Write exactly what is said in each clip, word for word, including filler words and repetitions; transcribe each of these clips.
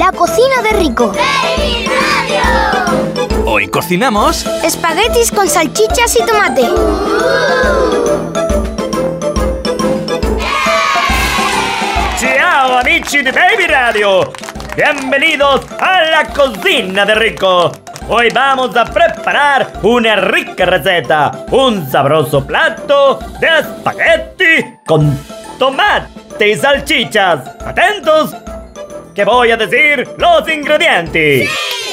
La cocina de Rico. ¡Baby Radio! Hoy cocinamos espaguetis con salchichas y tomate. Uh-huh. Yeah. Ciao amici de Baby Radio. Bienvenidos a la cocina de Rico. Hoy vamos a preparar una rica receta, un sabroso plato de espagueti con tomate y salchichas. Atentos, que voy a decir los ingredientes.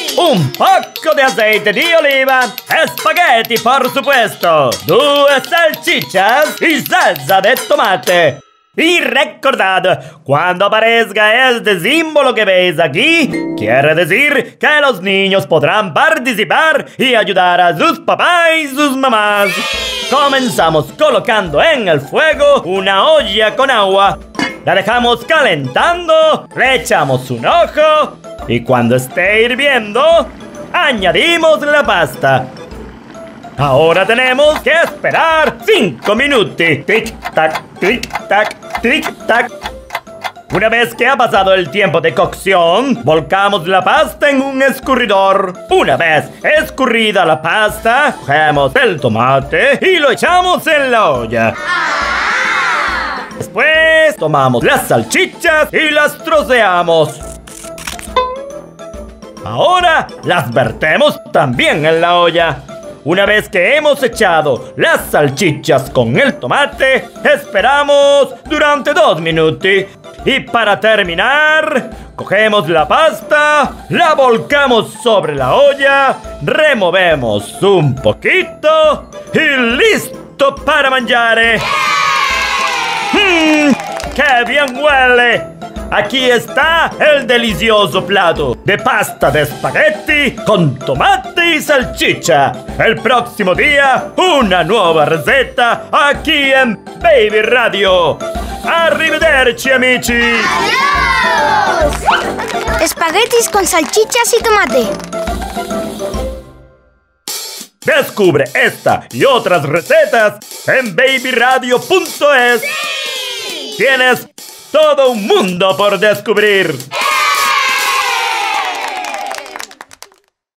¡Sí! Un poco de aceite de oliva, espagueti por supuesto, dos salchichas y salsa de tomate. Y recordad, cuando aparezca este símbolo que veis aquí, quiere decir que los niños podrán participar y ayudar a sus papás y sus mamás. Comenzamos colocando en el fuego una olla con agua. La dejamos calentando, le echamos un ojo y cuando esté hirviendo, añadimos la pasta. Ahora tenemos que esperar cinco minutos. Tic-tac, tic-tac, tic-tac. Una vez que ha pasado el tiempo de cocción, volcamos la pasta en un escurridor. Una vez escurrida la pasta, cogemos el tomate y lo echamos en la olla. Después tomamos las salchichas y las troceamos. Ahora las vertemos también en la olla. Una vez que hemos echado las salchichas con el tomate, esperamos durante dos minutos. Y para terminar, cogemos la pasta, la volcamos sobre la olla, removemos un poquito y listo para manjar. ¡Mmm! ¡Qué bien huele! Aquí está el delicioso plato de pasta de espagueti con tomate y salchicha. El próximo día, una nueva receta aquí en Baby Radio. ¡Arrivederci, amici! ¡Adiós! Espaguetis con salchichas y tomate. Descubre esta y otras recetas en baby radio punto es. ¡Sí! Tienes todo un mundo por descubrir.